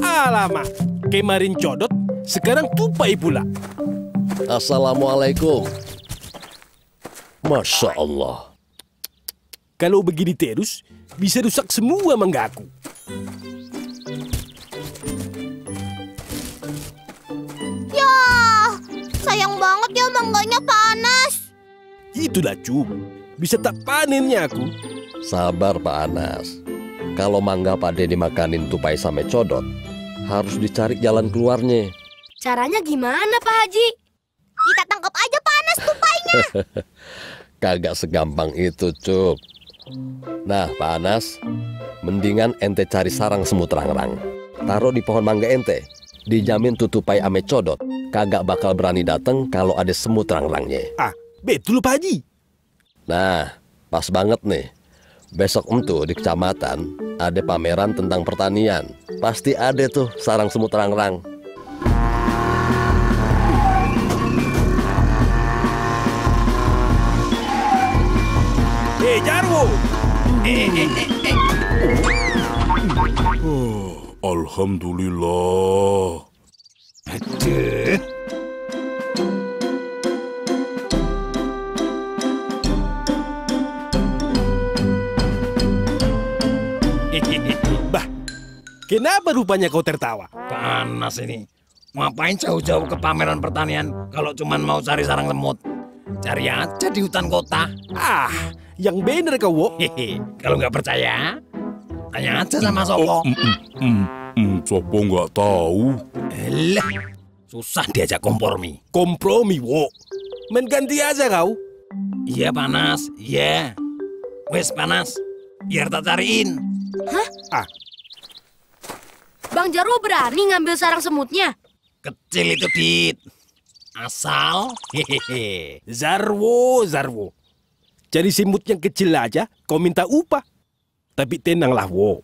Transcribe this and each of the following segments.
Alamak, kemarin codot, sekarang tupai pula. Assalamualaikum. Masya Allah. Kalau begini terus, bisa rusak semua manggaku. Ya, sayang banget ya mangganya panas. Itulah Cuk, bisa tak panennya aku. Sabar Pak Anas. Kalau mangga Pak Deni makanin tupai sama codot, harus dicari jalan keluarnya. Caranya gimana Pak Haji? Kita tangkap aja panas tupainya. Kagak segampang itu, Cuk. Nah, Pak Anas, mendingan ente cari sarang semut rang-rang. Taruh di pohon mangga ente. Dijamin tutupai ame codot. Kagak bakal berani datang kalau ada semut rang-rangnya. Ah, betul Pak Haji. Nah, pas banget nih. Besok entu di kecamatan ada pameran tentang pertanian. Pasti ada tuh sarang semut rang-rang. Jarwo. Alhamdulillah. Adit. Bah, kenapa rupanya kau tertawa? Panas ini. Ngapain jauh-jauh ke pameran pertanian kalau cuman mau cari sarang semut? Cari aja di hutan kota. Ah, yang bener kau, Wo. Kalau nggak percaya, tanya aja sama Sopo. Sopo nggak tahu. Elah, susah diajak kompromi. Kompromi, Wo. Main ganti aja kau. Iya, panas. Iya. Wes, panas. Biar tak cariin. Hah? Ah. Bang Jarwo berani ngambil sarang semutnya? Kecil itu, Dit. Asal. Jarwo. Cari semut yang kecil aja, kau minta upah. Tapi tenanglah, Wo.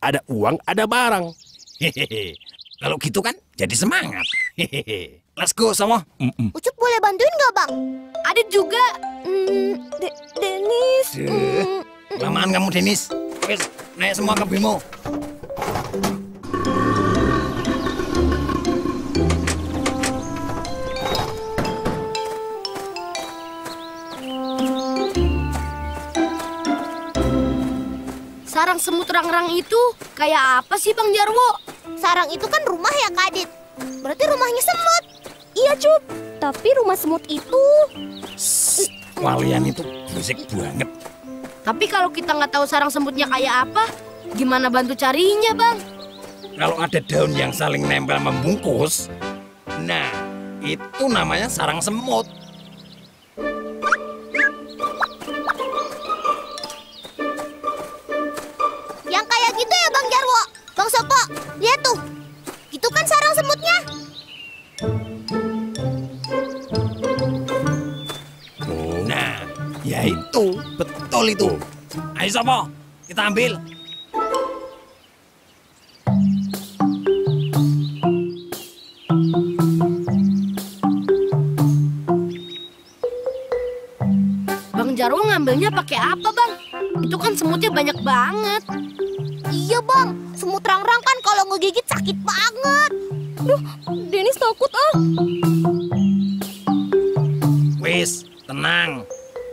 Ada uang, ada barang. Hehehe. Kalau gitu kan, jadi semangat. Hehehe. Let's go, Somo. Ucup boleh bantuin nggak, Bang? Ada juga, Denis. Lamaan kamu, Denis. Wes, naik semua ke Bimo. Sarang semut rang-rang itu kayak apa sih, Bang Jarwo? Sarang itu kan rumah ya, Kak Adit. Berarti rumahnya semut. Iya, Cup. Tapi rumah semut itu... Kalian itu berisik banget. Tapi kalau kita nggak tahu sarang semutnya kayak apa, gimana bantu carinya, Bang? Kalau ada daun yang saling nempel membungkus, nah, itu namanya sarang semut. Lihat tuh, itu kan sarang semutnya. Nah, ya itu, betul itu. Ayo Sopo, kita ambil. Bang Jarwo ngambilnya pakai apa, Bang? Itu kan semutnya banyak banget. Iya, Bang. Semut rang-rang kan kalau ngegigit sakit banget. Duh, Denis takut ah. Wis, tenang.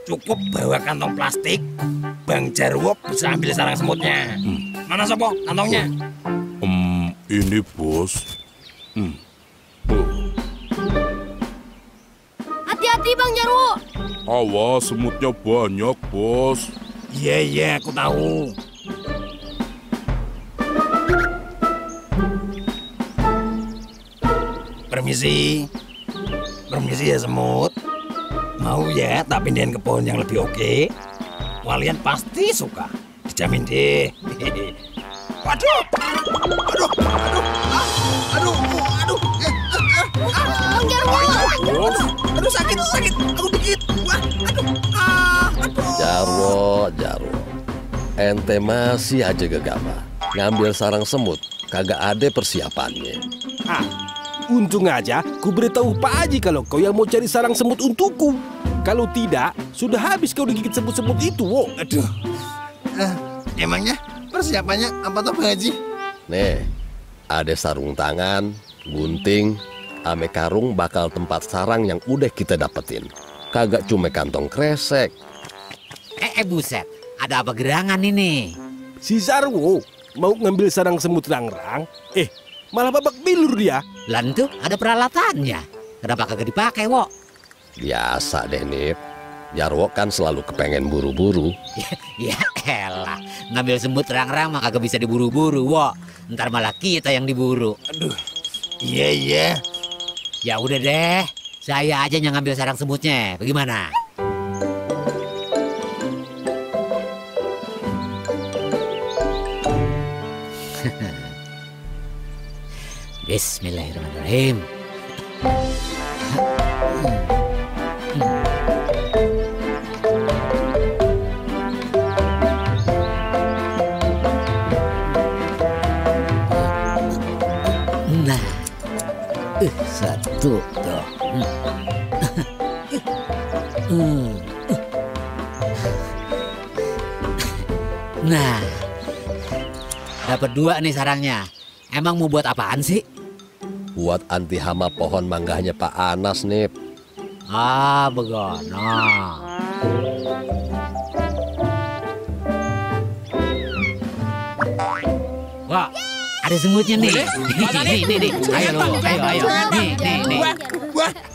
Cukup bawa kantong plastik. Bang Jarwo bisa ambil sarang semutnya. Mana Sopo kantongnya? Ini bos. Hati-hati Bang Jarwo. Awas, semutnya banyak bos. Iya, aku tahu. Permisi ya semut. Mau ya tak pindahin ke pohon yang lebih oke? Kalian pasti suka. Dijamin deh. Aduh, sakit. Aduh, Jarwo. Ente masih aja gegabah. Ngambil sarang semut, kagak ada persiapannya. Ah, untung aja ku beritahu Pak Haji kalau kau yang mau cari sarang semut untukku. Kalau tidak, sudah habis kau digigit semut-semut itu, wo. Aduh. Emangnya persiapannya apa toh, Pak Haji? Nih, ada sarung tangan, gunting, ame karung bakal tempat sarang yang udah kita dapetin. Kagak cuma kantong kresek. Buset, ada apa gerangan ini? Si Jarwo mau ngambil sarang semut rang-rang, malah babak belur dia. Lantu ada peralatannya, kenapa kagak dipakai, Wo? Biasa deh, Nip. Jarwo kan selalu kepengen buru-buru. Ya elah, ngambil semut rang-rang mah kagak bisa diburu-buru, Wo. Ntar malah kita yang diburu. Aduh, iya. Ya udah deh, saya aja yang ngambil sarang semutnya, bagaimana? Bismillahirrahmanirrahim. Nah, satu tuh. Nah, dapat dua nih sarangnya. Emang mau buat apaan sih? Buat anti hama pohon manggahnya Pak Anas, Nip. Ah, begono. Wah, ada semutnya nih. Nih. Ayo, nih. Nih.